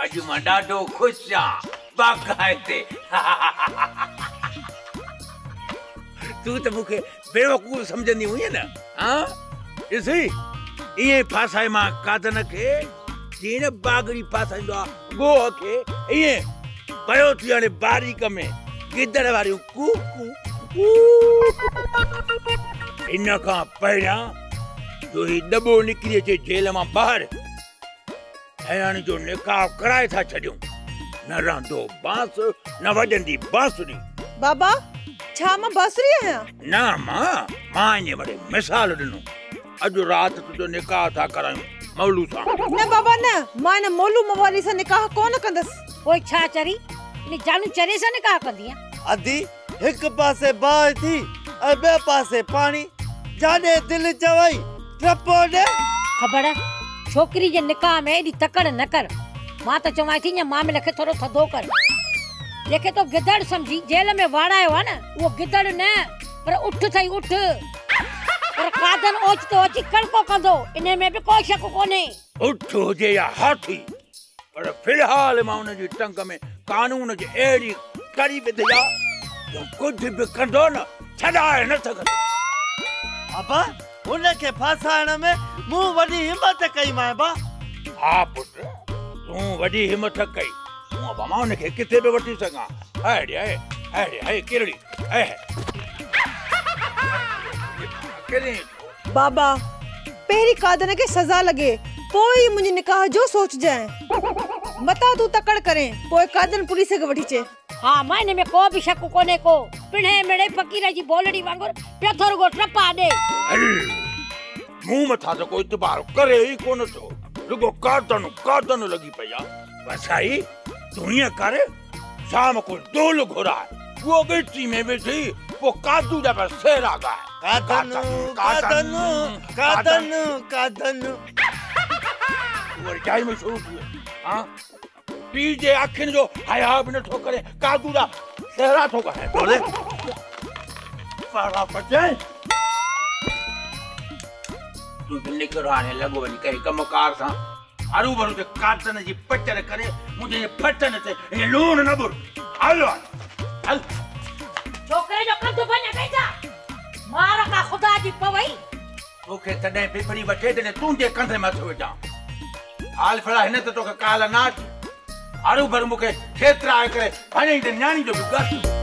अॼु मां ॾाढो ख़ुशि आहियां बाक़ाइदे। तूं त मूंखे बेवकूफ़ सम्झंदी हुईअं न? हा ॾिसी ईअं फासाए मां कादन खे जीअं बागड़ी फासाईंदो आहे गोह खे, ईअं पयो थी हाणे बारीक में गिदड़ वारियूं कूकू। इन खां पहिरियां जो हीउ दॿो निकिरी अचे जेल मां ॿाहिरि, हैरानी जो निकाह कराए था छॾियूं। न रहंदो बांस न वजंदी बांसुरी। बाबा छा मां बांसुरी आहियां? न मां इन वॾे मिसाल ॾिनो। अॼु राति तुंहिंजो निकाह था करायूं मौलू सां। न बाबा न, मां इन मौलू मवाली सां निकाह कोन कंदसि। पोइ छा चरी इन जानू चरे सां निकाह कंदीअ? अदी हिक पासे बाहि थी ऐं ॿिए पासे पाणी, जाॾे दिलि चवई टपो ॾे। ख़बर छोकरी जे निकाह में एॾी तकड़ न कर। मां त चवां थी न मामले खे थोरो थधो कर। जेके तो गिदड़ समझी जेल में वाड़ायो आहे न, उहो गिदड़ न पर उठ अथई उठ। पर कादन ओचितो अची कड़को कंदो, इन में बि को शक कोन्हे। उठ हुजे या हाथी, पर फिलहाल मां उन जी टंग में कानून जे अहिड़ी कड़ी विधि आहे जो कुझु बि कंदो न छॾाए न सघंदो। बाबा उनके फासाइण में मूं वॾी हिम्मत कई मां। बा हा पुट तूं वॾी हिम्मत कई। मूं बाबा उनखे किथे बि वठी सघां। अड़े अड़े अड़े किरड़ी ऐ किरड़ी। बाबा पहिरीं कादन खे सजा लगे पोइ मुंहिंजे निकाह जो सोचजांइ। मता तू तकड़ करें पोइ कादन पुलिस खे वठी अचे। हाँ मां इन में को भी शक कोने को। पिणे मिणे फकीर जी बोलड़ी वांगुर पियो थोरो गो टपा दे। मुंह मथा तो कोई इतबार करे ही कोन तो। रुगो कादन लगी पया। वसाई दुनिया कर शाम को डोल घोरा वो गट्टी में बैठी वो कादू जा पर सेरा गाए। कादन कादन कादन कादन वो टाइम में शुरू हुआ। हां पी जे आखिन जो हया भी न ठो करे कादू दा सेरा ठो करे बोले पारा पचे। तू निकराने लगो नि कहीं कमकार सा आरू भरू के कादन जी पचर करे मुझे फटन से ये लून न बुर। हलो हल छोकरे जो कदू बने गई जा मारा का खुदा जी पवई ओके तने पिपड़ी वठे तने तू जे कंधे में थो जा हाल फड़ा हने तो का काला नाच आरू भर मुके क्षेत्र आकर भाई न्याणी जो बिगाड़।